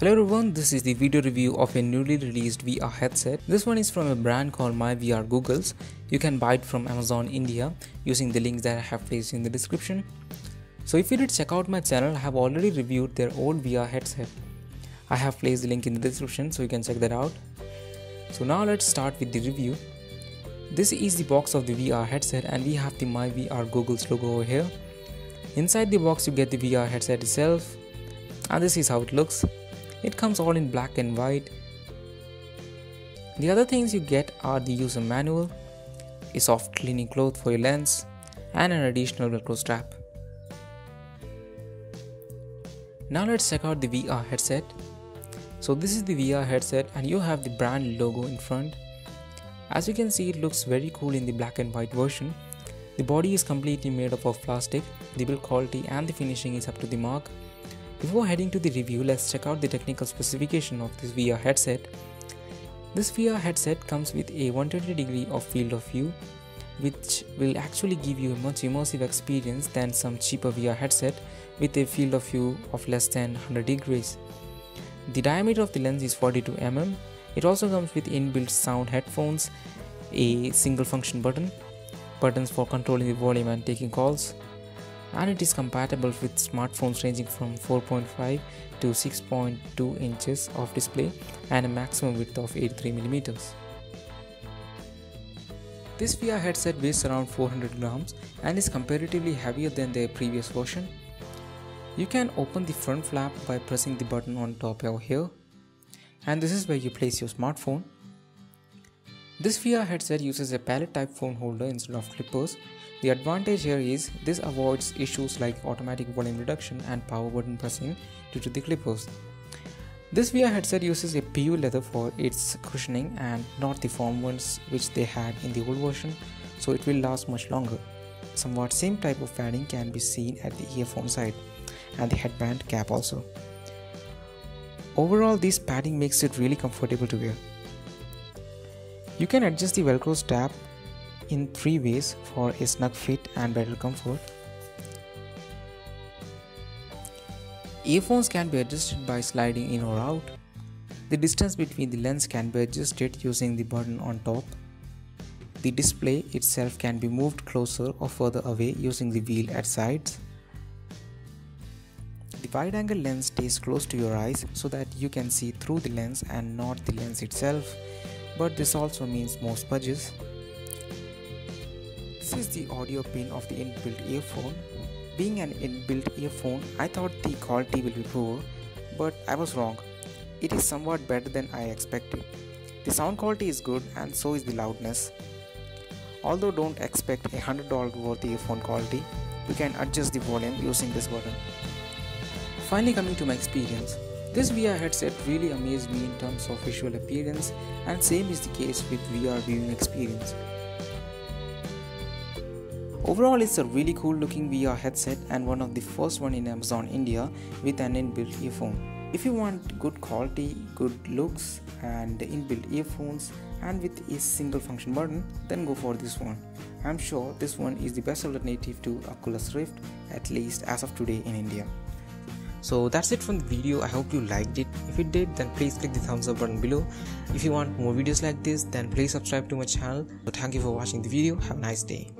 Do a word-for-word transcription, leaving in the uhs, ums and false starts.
Hello everyone, this is the video review of a newly released V R headset. This one is from a brand called My V R Goggles. You can buy it from Amazon India using the link that I have placed in the description. So if you did check out my channel, I have already reviewed their old V R headset. I have placed the link in the description so you can check that out. So now let's start with the review. This is the box of the V R headset and we have the My V R Goggles logo over here. Inside the box you get the V R headset itself and this is how it looks. It comes all in black and white. The other things you get are the user manual, a soft cleaning cloth for your lens, and an additional velcro strap. Now let's check out the V R headset. So this is the V R headset and you have the brand logo in front. As you can see, it looks very cool in the black and white version. The body is completely made up of plastic, the build quality and the finishing is up to the mark. Before heading to the review, let's check out the technical specification of this V R headset. This V R headset comes with a one hundred twenty degree of field of view, which will actually give you a much immersive experience than some cheaper V R headset with a field of view of less than one hundred degrees. The diameter of the lens is forty-two millimeters. It also comes with inbuilt sound headphones, a single function button, buttons for controlling the volume and taking calls. And it is compatible with smartphones ranging from four point five to six point two inches of display and a maximum width of eighty-three millimeters. This V R headset weighs around four hundred grams and is comparatively heavier than their previous version. You can open the front flap by pressing the button on top over here, and this is where you place your smartphone. This V R headset uses a palette type phone holder instead of clippers. The advantage here is this avoids issues like automatic volume reduction and power button pressing due to the clippers. This V R headset uses a P U leather for its cushioning and not the foam ones which they had in the old version, so it will last much longer. Somewhat same type of padding can be seen at the earphone side and the headband cap also. Overall, this padding makes it really comfortable to wear. You can adjust the velcro strap in three ways for a snug fit and better comfort. Earphones can be adjusted by sliding in or out. The distance between the lens can be adjusted using the button on top. The display itself can be moved closer or further away using the wheel at sides. The wide angle lens stays close to your eyes so that you can see through the lens and not the lens itself. But this also means more smudges. This is the audio pin of the inbuilt earphone. Being an inbuilt earphone, I thought the quality will be poor, but I was wrong. It is somewhat better than I expected. The sound quality is good and so is the loudness. Although don't expect a one hundred dollars worth earphone quality, you can adjust the volume using this button. Finally, coming to my experience. This V R headset really amazed me in terms of visual appearance, and same is the case with V R viewing experience. Overall, it's a really cool looking V R headset and one of the first one in Amazon India with an inbuilt earphone. If you want good quality, good looks and inbuilt earphones and with a single function button, then go for this one. I'm sure this one is the best alternative to Oculus Rift, at least as of today in India. So that's it from the video. I hope you liked it. If you did, then please click the thumbs up button below. If you want more videos like this, then please subscribe to my channel. So thank you for watching the video. Have a nice day.